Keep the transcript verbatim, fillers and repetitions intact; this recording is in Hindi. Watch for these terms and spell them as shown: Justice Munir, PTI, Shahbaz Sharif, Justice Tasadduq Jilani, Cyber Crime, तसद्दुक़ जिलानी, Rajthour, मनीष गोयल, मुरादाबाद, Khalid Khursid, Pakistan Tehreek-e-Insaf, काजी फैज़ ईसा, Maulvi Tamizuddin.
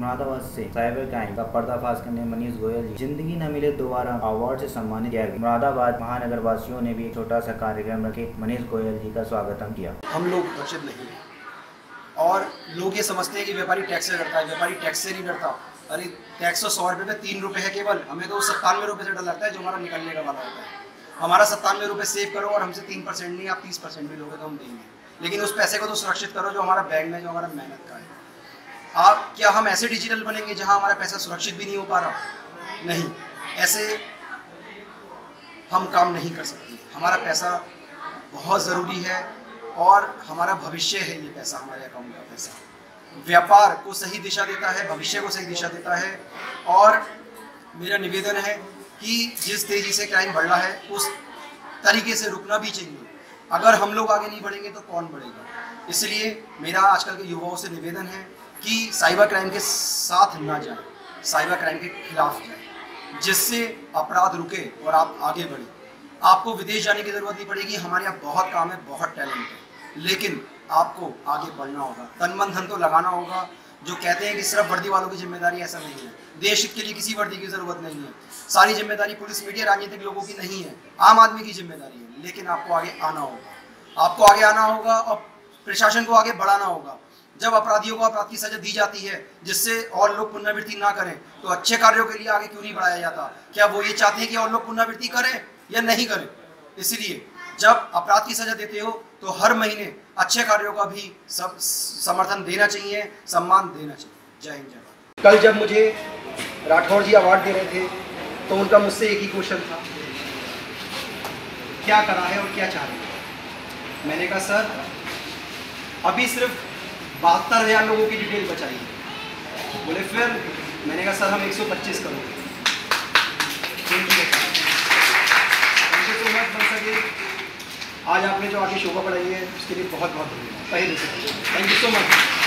मुरादाबाद से साइबर क्राइम का पर्दाफाश करने मनीष गोयल जी जिंदगी न मिले दोबारा अवार्ड से सम्मानित किया गया। मुरादाबाद महानगर वासियों ने भी एक छोटा सा कार्यक्रम रखे मनीष गोयल जी का स्वागतम किया। हम लोग वंचित नहीं है और लोग ये समझते हैं कि व्यापारी टैक्स से करता है, व्यापारी टैक्स से नहीं करता। अरे टैक्स तो सौ रुपये में तीन रुपये है केवल, हमें तो सत्तानवे रुपये से डर लगता है जो हमारा निकलने का वाला होता है। हमारा सत्तानवे रुपये सेव करो और हमसे तीन परसेंट नहीं आप तीस परसेंट भी लोगे तो हम देंगे, लेकिन उस पैसे को तो सुरक्षित करो जो हमारा बैंक में जो हमारा मेहनत का है। आप क्या हम ऐसे डिजिटल बनेंगे जहां हमारा पैसा सुरक्षित भी नहीं हो पा रहा? नहीं, ऐसे हम काम नहीं कर सकते। हमारा पैसा बहुत ज़रूरी है और हमारा भविष्य है ये पैसा, हमारे अकाउंट का पैसा। व्यापार को सही दिशा देता है, भविष्य को सही दिशा देता है। और मेरा निवेदन है कि जिस तेज़ी से क्राइम बढ़ रहा है उस तरीके से रुकना भी चाहिए। अगर हम लोग आगे नहीं बढ़ेंगे तो कौन बढ़ेगा? इसलिए मेरा आजकल के युवाओं से निवेदन है कि साइबर क्राइम के साथ ना जाए, साइबर क्राइम के खिलाफ जाए, जिससे अपराध रुके और आप आगे बढ़े। आपको विदेश जाने की ज़रूरत नहीं पड़ेगी, हमारे यहाँ बहुत काम है, बहुत टैलेंट है, लेकिन आपको आगे बढ़ना होगा, तन मन धन तो लगाना होगा। जो कहते हैं कि सिर्फ वर्दी वालों की जिम्मेदारी, ऐसा नहीं है। देश हित के लिए किसी वर्दी की ज़रूरत नहीं है। सारी जिम्मेदारी पुलिस मीडिया राजनीतिक लोगों की नहीं है, आम आदमी की जिम्मेदारी है। लेकिन आपको आगे आना होगा, आपको आगे आना होगा और प्रशासन को आगे बढ़ाना होगा। जब अपराधियों को अपराध की सजा दी जाती है जिससे और लोग पुनरावृत्ति ना करें, तो अच्छे कार्यों के लिए आगे क्यों नहीं बढ़ाया जाता? क्या वो ये चाहते हैं कि और लोग पुनरावृत्ति करें या नहीं करें? इसलिए जब अपराध की सजा देते हो तो हर महीने अच्छे कार्यों का भी सब समर्थन देना चाहिए, सम्मान देना चाहिए। जय हिंद, जय भारत। कल जब मुझे राठौर जी अवार्ड दे रहे थे तो उनका मुझसे एक ही क्वेश्चन था, क्या करा है और क्या चाह रहे हैं? मैंने कहा सर अभी सिर्फ बहत्तर हज़ार लोगों की डिटेल बचाई है। बोले फिर? मैंने कहा सर हम एक सौ पच्चीस करोगे। आज आपने जो आगे शोभा बढ़ाई है उसके लिए बहुत बहुत धन्यवाद। पहले से थैंक यू सो मच।